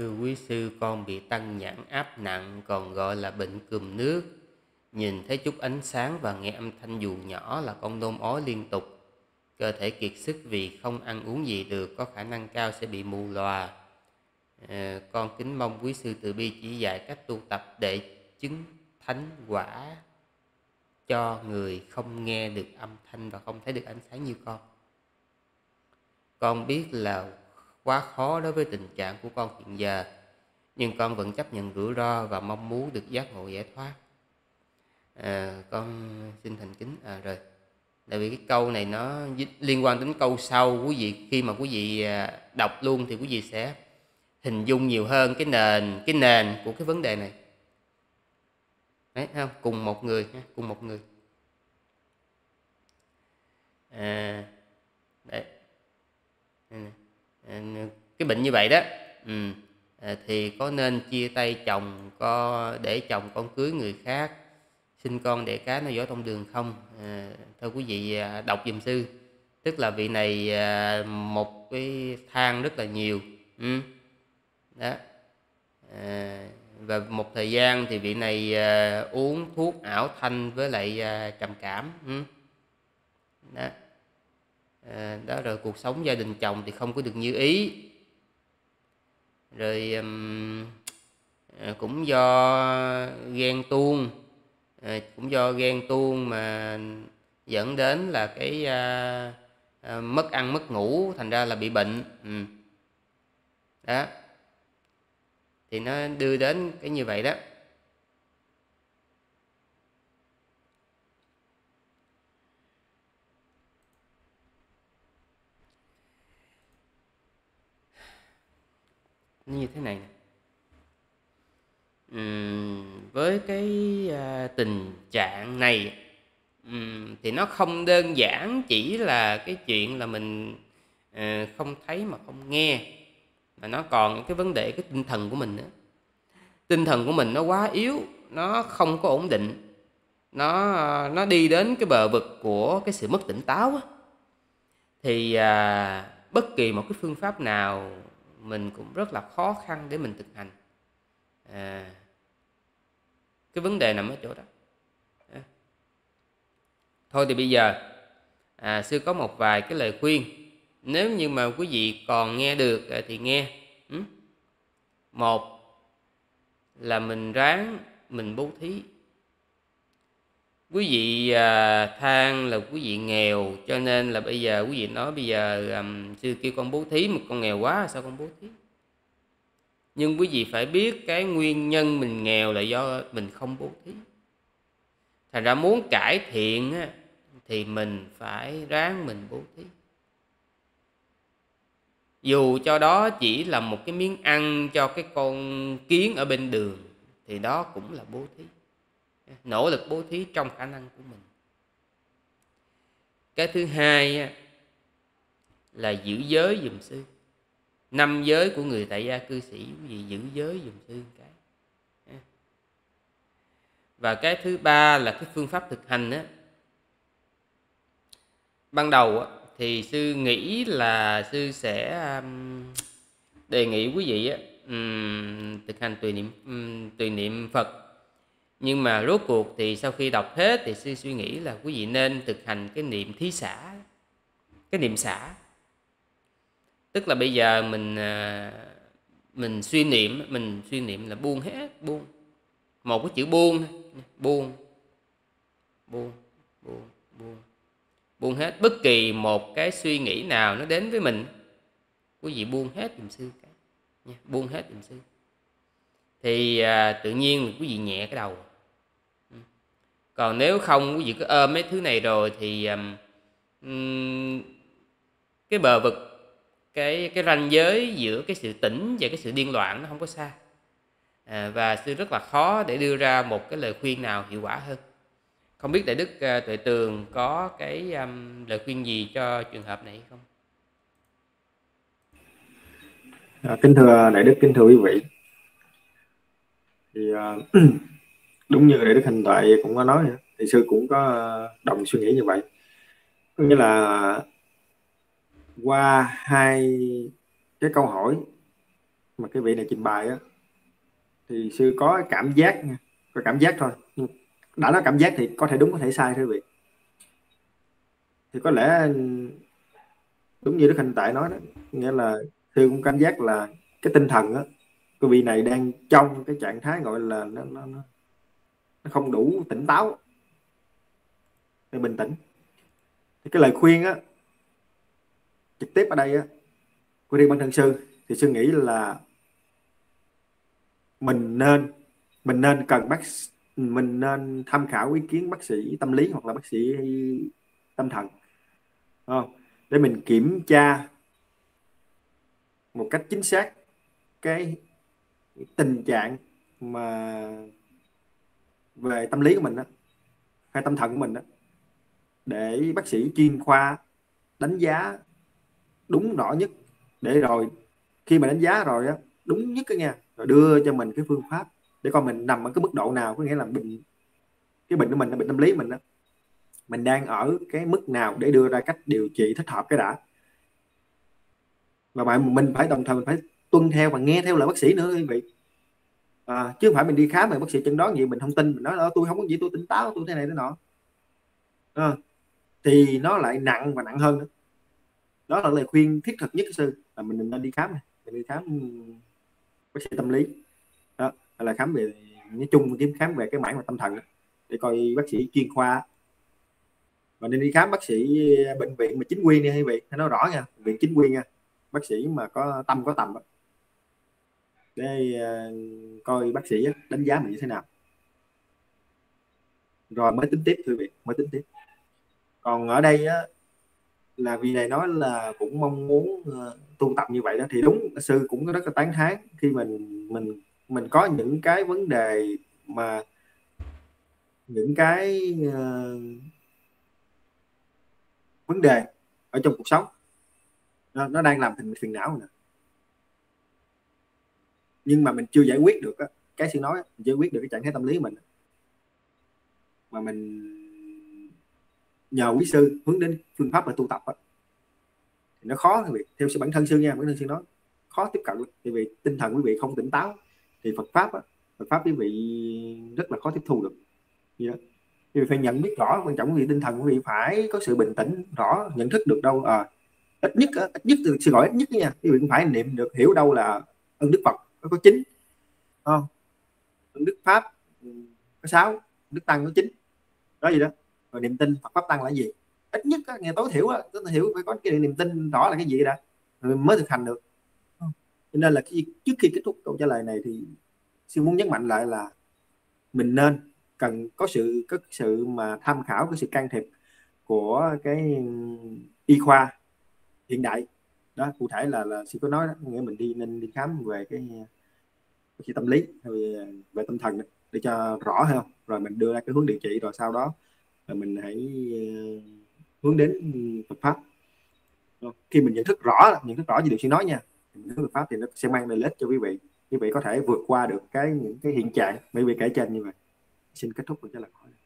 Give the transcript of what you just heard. Thưa quý sư, con bị tăng nhãn áp nặng, còn gọi là bệnh cườm nước. Nhìn thấy chút ánh sáng và nghe âm thanh dù nhỏ là con nôn ói liên tục. Cơ thể kiệt sức vì không ăn uống gì được, có khả năng cao sẽ bị mù lòa. Con kính mong quý sư từ bi chỉ dạy cách tu tập để chứng thánh quả cho người không nghe được âm thanh và không thấy được ánh sáng như con. Con biết là quá khó đối với tình trạng của con hiện giờ, nhưng con vẫn chấp nhận rủi ro và mong muốn được giác ngộ giải thoát. Con xin thành kính. Rồi, tại vì cái câu này nó liên quan đến câu sau. Quý vị khi mà quý vị đọc luôn thì quý vị sẽ hình dung nhiều hơn cái nền của cái vấn đề này. Đấy, không? Cùng một người. Đấy. Cái bệnh như vậy đó, thì có nên chia tay chồng để chồng con cưới người khác, xin con để cá nó dõi trong đường không? Thưa quý vị, đọc dùm sư. Tức là vị này một cái than rất là nhiều. Đó. Và một thời gian thì vị này uống thuốc ảo thanh với lại trầm cảm. Đó. Đó, rồi cuộc sống gia đình chồng thì không có được như ý. Rồi cũng do ghen tuông, mà dẫn đến là cái mất ăn mất ngủ, thành ra là bị bệnh. Đó, thì nó đưa đến cái như vậy đó. Như thế này, với cái tình trạng này thì nó không đơn giản chỉ là cái chuyện là mình không thấy mà không nghe, mà nó còn cái vấn đề cái tinh thần của mình nữa. Tinh thần của mình nó quá yếu, nó không có ổn định, nó đi đến cái bờ vực của cái sự mất tỉnh táo á. Thì bất kỳ một cái phương pháp nào mình cũng rất là khó khăn để mình thực hành. Cái vấn đề nằm ở chỗ đó. Thôi thì bây giờ sư có một vài cái lời khuyên. Nếu như mà quý vị còn nghe được thì nghe. Một là mình ráng mình bố thí. Quý vị than là quý vị nghèo, cho nên là bây giờ quý vị nói bây giờ sư kêu con bố thí mà con nghèo quá, sao con bố thí? Nhưng quý vị phải biết cái nguyên nhân mình nghèo là do mình không bố thí. Thành ra muốn cải thiện á, thì mình phải ráng mình bố thí. Dù cho đó chỉ là một cái miếng ăn cho cái con kiến ở bên đường, thì đó cũng là bố thí. Nỗ lực bố thí trong khả năng của mình. Cái thứ hai là giữ giới dùm sư. 5 giới của người tại gia cư sĩ, quý vị giữ giới dùm sư cái. Và cái thứ ba là cái phương pháp thực hành á. Ban đầu thì sư nghĩ là sư sẽ đề nghị quý vị thực hành tùy niệm Phật. Nhưng mà rốt cuộc thì sau khi đọc hết thì sư suy nghĩ là quý vị nên thực hành cái niệm thí xã, cái niệm xã. Tức là bây giờ mình suy niệm là buông hết, buông. Một cái chữ buông, buông hết. Bất kỳ một cái suy nghĩ nào nó đến với mình, quý vị buông hết dùm sư cái, buông hết dùm sư. Thì tự nhiên quý vị nhẹ cái đầu. Còn nếu không quý vị cứ ôm mấy thứ này rồi thì cái bờ vực, cái ranh giới giữa cái sự tỉnh và cái sự điên loạn nó không có xa. Và sư rất là khó để đưa ra một cái lời khuyên nào hiệu quả hơn. Không biết Đại Đức Tuệ Tường có cái lời khuyên gì cho trường hợp này không? Kính thưa Đại Đức, kính thưa quý vị. Thì đúng như Đại Đức Hành Tuệ cũng có nói, thì sư cũng có đồng suy nghĩ như vậy. Có nghĩa là qua hai cái câu hỏi mà cái vị này trình bày á, thì sư có cảm giác nha, có cảm giác thôi, đã nói cảm giác thì có thể đúng có thể sai thưa vị. Thì có lẽ đúng như Đức Hạnh Tại nói đó, nghĩa là sư cũng cảm giác là cái tinh thần á, cái vị này đang trong cái trạng thái gọi là nó không đủ tỉnh táo, nó bình tĩnh. Thì cái lời khuyên á trực tiếp ở đây á của riêng bản thân sư, thì sư nghĩ là mình nên tham khảo ý kiến bác sĩ tâm lý hoặc là bác sĩ tâm thần, không? Để mình kiểm tra một cách chính xác cái tình trạng mà về tâm lý của mình đó, hay tâm thần của mình đó, để bác sĩ chuyên khoa đánh giá đúng rõ nhất, để rồi khi mà đánh giá rồi đó, đúng nhất cái nha, rồi đưa cho mình cái phương pháp để coi mình nằm ở cái mức độ nào, có nghĩa là cái bệnh của mình là bệnh tâm lý mình đó, mình đang ở cái mức nào để đưa ra cách điều trị thích hợp cái đã. Và mình phải đồng thời mình phải tuân theo và nghe theo lời bác sĩ nữa quý vị. Chứ không phải mình đi khám mà bác sĩ chẩn đoán gì mình không tin, mình nói là tôi không có gì, tôi tỉnh táo, tôi thế này thế nọ, thì nó lại nặng và nặng hơn nữa. Đó là lời khuyên thiết thực nhất sư, là mình nên đi khám này, mình đi khám bác sĩ tâm lý đó, là khám về nói chung, kiếm khám về cái mảng và tâm thần đó, để coi bác sĩ chuyên khoa. Và nên đi khám bác sĩ bệnh viện mà chính quy đi hay vị, nói rõ nha, bệnh viện chính quy nha, bác sĩ mà có tâm có tầm đó, để coi bác sĩ đánh giá mình như thế nào rồi mới tính tiếp thưa vị, mới tính tiếp. Còn ở đây á, là vì này nói là cũng mong muốn tu tập như vậy đó, thì đúng sư cũng rất là tán thán khi mình có những cái vấn đề mà những cái vấn đề ở trong cuộc sống nó đang làm mình phiền não nè, nhưng mà mình chưa giải quyết được cái sự nói, mình chưa giải quyết được cái trạng thái tâm lý của mình, mà mình nhờ quý sư hướng đến phương pháp là tu tập thì nó khó quý vị. Theo sự bản thân sư nha, bản thân sư nói khó tiếp cận, thì vì tinh thần quý vị không tỉnh táo thì Phật pháp quý vị rất là khó tiếp thu được. Vì đó quý vị phải nhận biết rõ, quan trọng quý vị tinh thần quý vị phải có sự bình tĩnh rõ, nhận thức được đâu ít nhất từ sư gọi ít nhất nha, quý vị cũng phải niệm được hiểu đâu là ơn Đức Phật có 9, ơn Đức Pháp có 6, Đức Tăng có 9 đó gì đó. Rồi niềm tin Phật Pháp Tăng là gì, ít nhất á, nghe tối thiểu á, hiểu phải có cái niềm tin rõ là cái gì đã rồi mới thực hành được. Cho nên là trước khi kết thúc câu trả lời này thì sư muốn nhấn mạnh lại là mình nên cần có sự mà tham khảo cái sự can thiệp của cái y khoa hiện đại đó, cụ thể là sư có nói đó, nghĩa mình nên đi khám về cái tâm lý về tâm thần để cho rõ hơn, rồi mình đưa ra cái hướng điều trị, rồi sau đó là mình hãy hướng đến Phật Pháp. Khi mình nhận thức rõ như điều sư nói nha, hướng Phật Pháp thì nó sẽ mang lại lợi ích cho quý vị. Quý vị có thể vượt qua được những cái hiện trạng quý vị kể trên như vậy. Xin kết thúc buổi trả lời.